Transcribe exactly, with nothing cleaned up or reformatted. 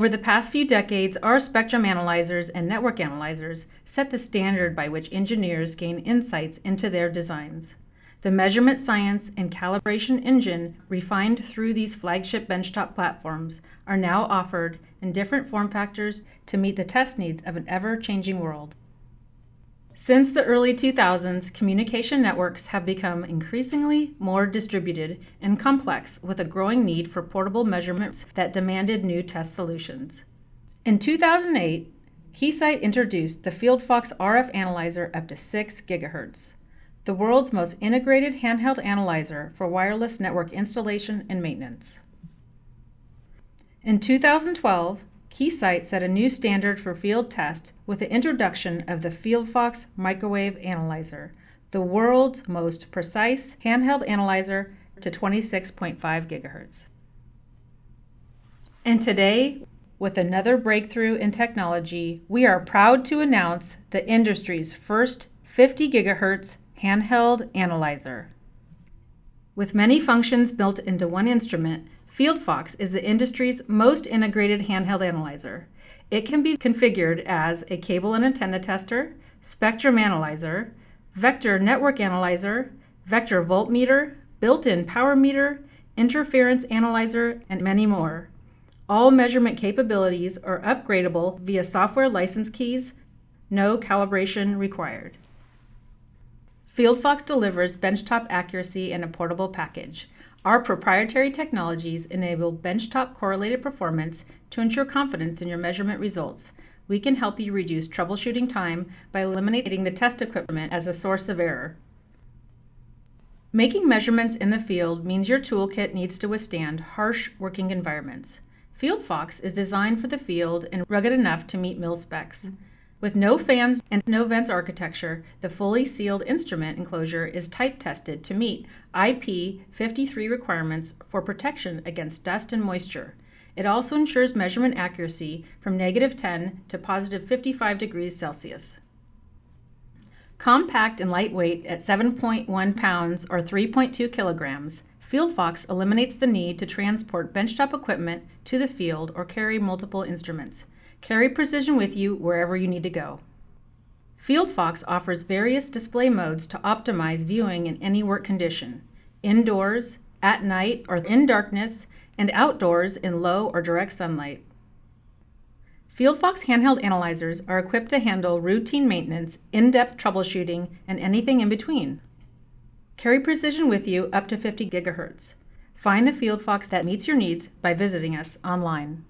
Over the past few decades, our spectrum analyzers and network analyzers set the standard by which engineers gain insights into their designs. The measurement science and calibration engine refined through these flagship benchtop platforms are now offered in different form factors to meet the test needs of an ever-changing world. Since the early two thousands, communication networks have become increasingly more distributed and complex, with a growing need for portable measurements that demanded new test solutions. In two thousand eight, Keysight introduced the FieldFox R F analyzer up to six gigahertz. The world's most integrated handheld analyzer for wireless network installation and maintenance. In two thousand twelve, Keysight set a new standard for field test with the introduction of the FieldFox Microwave Analyzer, the world's most precise handheld analyzer to twenty-six point five gigahertz. And today, with another breakthrough in technology, we are proud to announce the industry's first fifty gigahertz handheld analyzer. With many functions built into one instrument, FieldFox is the industry's most integrated handheld analyzer. It can be configured as a cable and antenna tester, spectrum analyzer, vector network analyzer, vector voltmeter, built-in power meter, interference analyzer, and many more. All measurement capabilities are upgradable via software license keys, no calibration required. FieldFox delivers benchtop accuracy in a portable package. Our proprietary technologies enable benchtop correlated performance to ensure confidence in your measurement results. We can help you reduce troubleshooting time by eliminating the test equipment as a source of error. Making measurements in the field means your toolkit needs to withstand harsh working environments. FieldFox is designed for the field and rugged enough to meet mill specs. With no fans and no vents architecture, the fully sealed instrument enclosure is type tested to meet I P five three requirements for protection against dust and moisture. It also ensures measurement accuracy from negative ten to positive fifty-five degrees Celsius. Compact and lightweight at seven point one pounds or three point two kilograms, FieldFox eliminates the need to transport benchtop equipment to the field or carry multiple instruments. Carry precision with you wherever you need to go. FieldFox offers various display modes to optimize viewing in any work condition: indoors, at night or in darkness, and outdoors in low or direct sunlight. FieldFox handheld analyzers are equipped to handle routine maintenance, in-depth troubleshooting, and anything in between. Carry precision with you up to fifty gigahertz. Find the FieldFox that meets your needs by visiting us online.